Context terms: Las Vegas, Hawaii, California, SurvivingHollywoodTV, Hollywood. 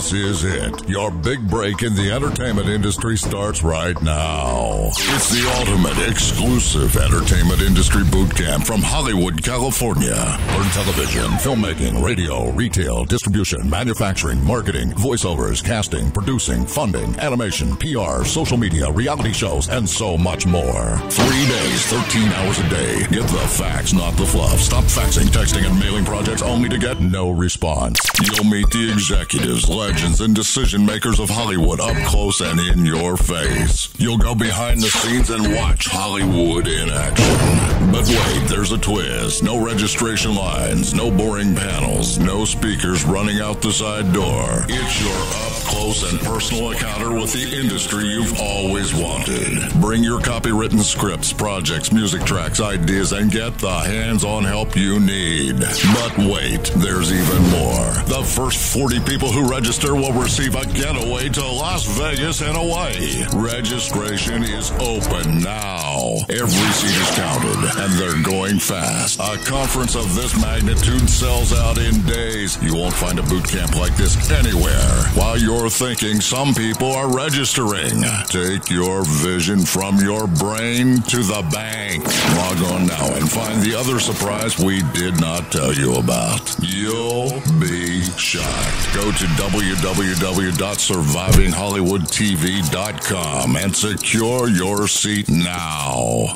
This is it. Your big break in the entertainment industry starts right now. It's the ultimate exclusive entertainment industry boot camp from Hollywood, California. Learn television, filmmaking, radio, retail, distribution, manufacturing, marketing, voiceovers, casting, producing, funding, animation, PR, social media, reality shows, and so much more. 3 days, 13 hours a day. Get the facts, not the fluff. Stop faxing, texting, and mailing projects only to get no response. You'll meet the executives, legends, and decision makers of Hollywood up close and in your face. You'll go behind the scenes and watch Hollywood in action. But wait, there's a twist. No registration lines, no boring panels, no speakers running out the side door. It's your up-close and personal encounter with the industry you've always wanted. Bring your copywritten scripts, projects, music tracks, ideas, and get the hands-on help you need. But wait, there's even more. The first 40 people who register will receive a getaway to Las Vegas and Hawaii. Registration is open now. Every seat is counted, and they're going fast. A conference of this magnitude sells out in days. You won't find a boot camp like this anywhere. While you're thinking some people are registering, take your vision from your brain to the bank. Log on now and find the other surprise we did not tell you about. You'll be shocked. Go to www.survivinghollywoodtv.com and secure your seat now.